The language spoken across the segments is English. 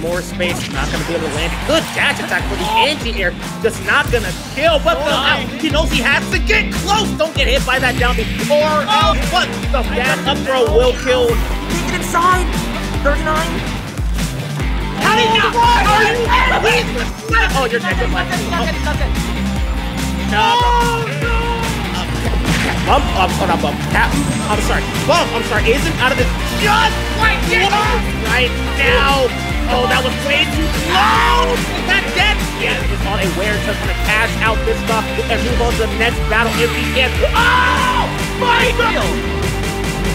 more space. Not gonna be able to land. Good dash attack for the anti-air. Just not gonna kill, but he knows he has to get close. Don't get hit by that down before. Oh, what the that up throw will kill. Take it inside. 39. How did he not? Oh, you're dead. Bump isn't out of this just like this right now. Oh, that was way too close. Is that dead? Yes, it's on a wear just gonna cash out this stuff and move on to the next battle if he can. Oh my God!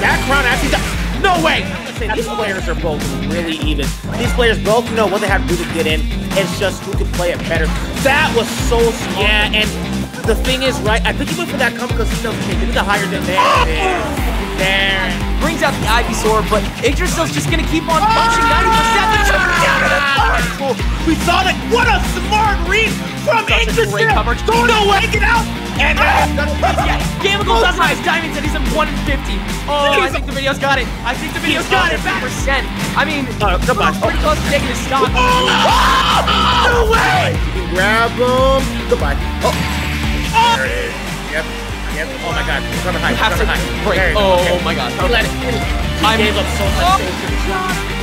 That crown actually died. No way! These players are both really even. These players both know what they have to do to get in. It's just who can play it better. That was so smart. Yeah, and the thing is, right, I think he went for that come because he knows he can get higher than there. Brings out the Ivysaur, but Yggdrasil's just gonna keep on punching. Now he just got the jump down to the floor. We saw that. What a smart read from Yggdrasil. Go no way, get out. And Gamagool doesn't have his diamonds, and he's at 150. Oh, I think the video's got it. I think the video's got it. 50%. I mean, pretty close to taking his stock. No way. Grab him. Goodbye. There it is. Yep. Yep. Oh my God. He's coming high. He's coming high. Oh my God. He gave up so much.